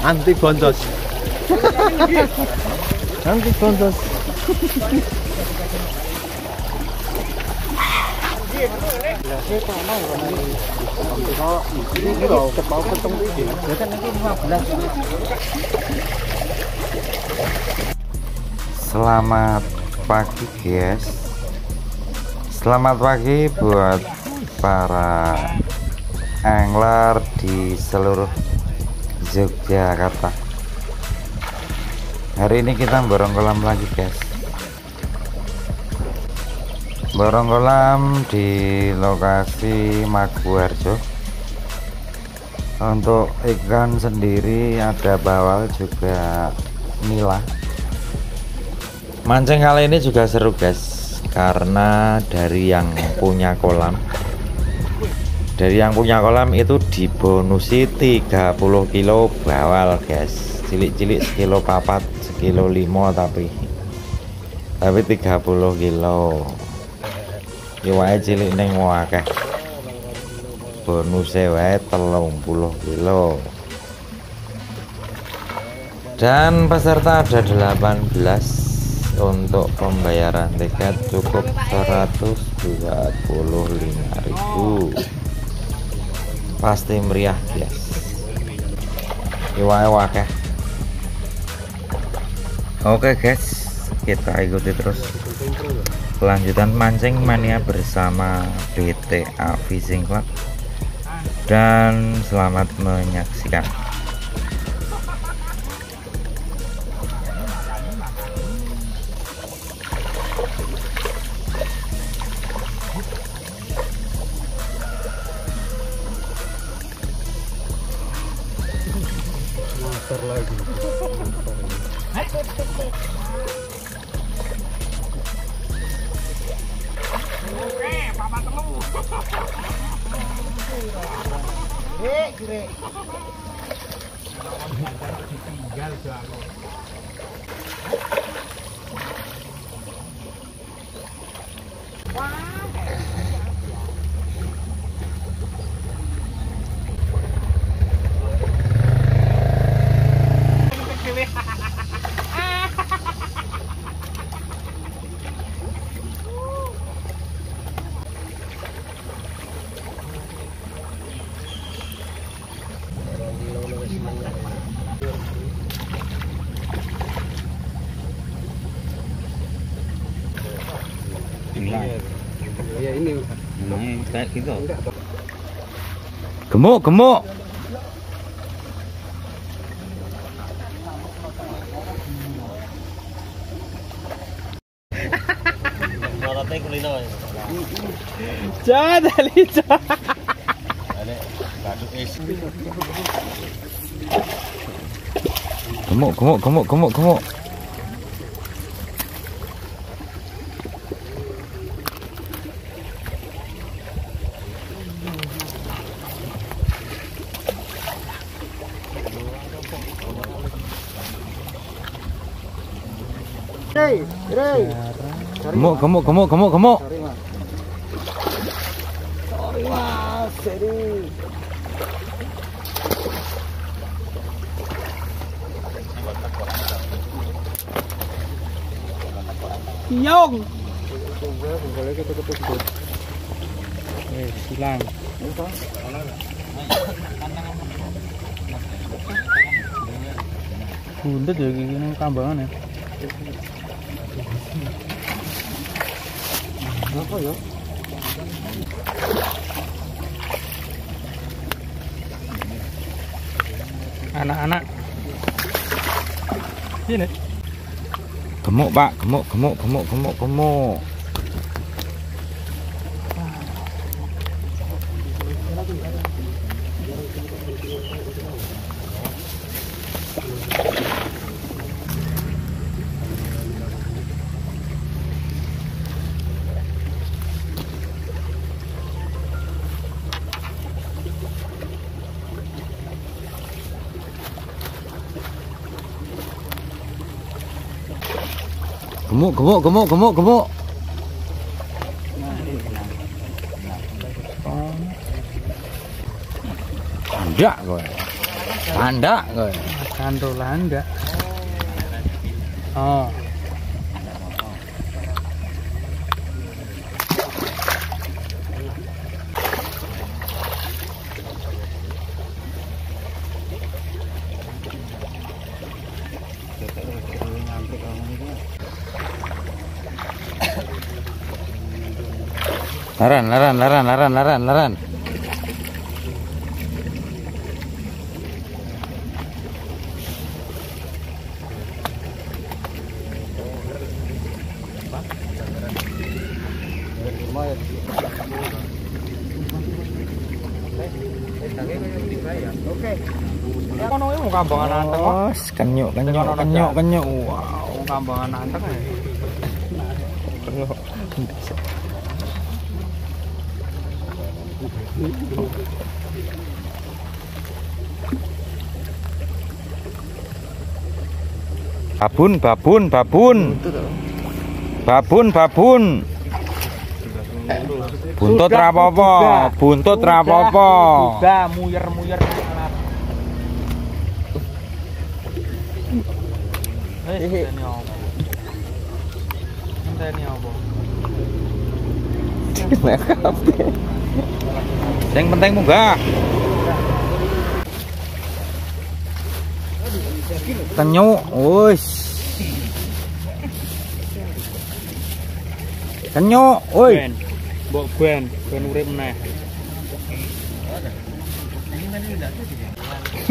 Anti gondos. Anti gondos. Selamat pagi guys. Selamat pagi buat para angler di seluruh Yogyakarta. Hari ini kita mborong kolam lagi guys. Mborong kolam di lokasi Maguwo Harjo. Untuk ikan sendiri ada bawal juga nila. Mancing kali ini juga seru guys, karena dari yang punya kolam itu dibonusi 30 kilo bawal guys. Cilik-cilik sekilo papat, sekilo limo, tapi 30 kilo iwake cilik ning akeh, bonuse wae 30 kilo. Dan peserta ada 18. Untuk pembayaran tiket cukup 125.000. Pasti meriah guys. Iwa-iwa kah? Oke guys, kita ikuti terus kelanjutan mancing mania bersama DTA Fishing Club. Dan selamat menyaksikan. Gemuk. gemuk. Gemuk. Nyong. Silang. Bundet ya gini kambangan ya. Apa ya? Anak-anak. Ini. Gemuk, Pak. Gemuk. Gemuk. landak kowe. Landak kowe. Kanto landak. Oh. Laran. Kenyuk. Wow, kambangan anteng ya. Babun. Buntut rapopo, muyer. Yang penting munggah. Kenyuk, wis. Kenyuk, woi. Mbok ben urip meneh.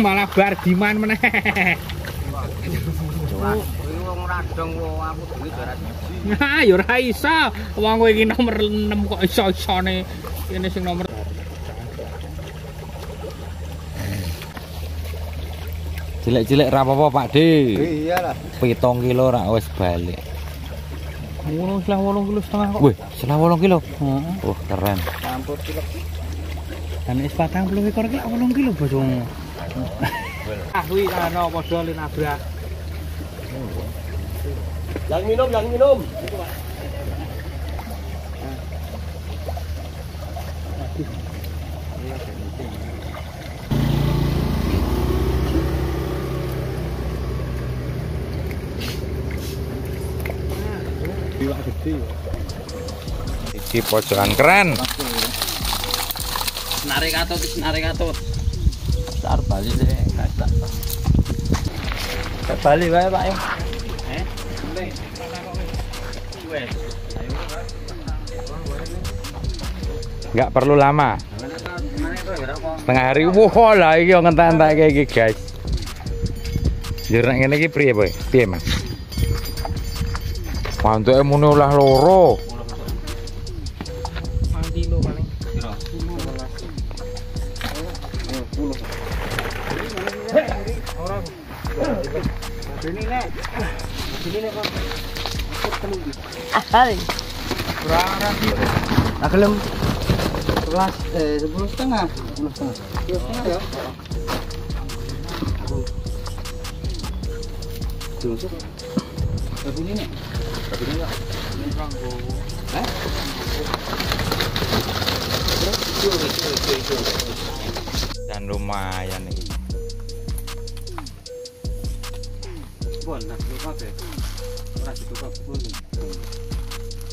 Malah bar diman meneh. Nah, ya ora iso. Wong kowe iki nomor 6 kok iso-isone kene sing nomor. Cilik-cilik ra apa-apa, Pak D. Iyalah. 7 kilo ra wis balik. Ngono selah 8 kilo setengah kok. Wih, selah 8 kilo. Heeh. Oh, keren. Campur cilek. Dan wis 40 ekor iki 8 kilo bojomu. Ah, kuwi ana padha linabrak. Jangan minum. Iki pojokan keren. Narik atut. Tar bali sih, kata. Bali wae, Pak. Nggak perlu lama. Setengah hari. Wah, lah iki ngentak-entak kayak iki, guys. Jurnak ngene iki priye, Boy? Piye, Mas? Pantuke muni ulah loro. Mandilo paling. Kelem 10 setengah. Ya. Dan lumayan nih.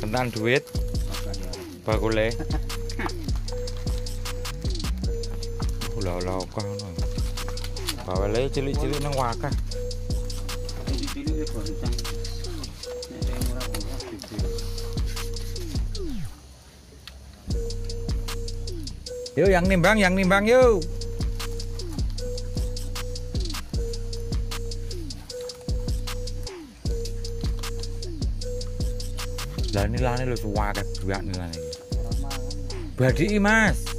Kentan duit. Bagule. Ulah akeh ngono. Bawale cilik-cilik nang wakah. Yo yang nimbang yo. Lah nilane lho suwak duwak nilane. Badiki, Mas.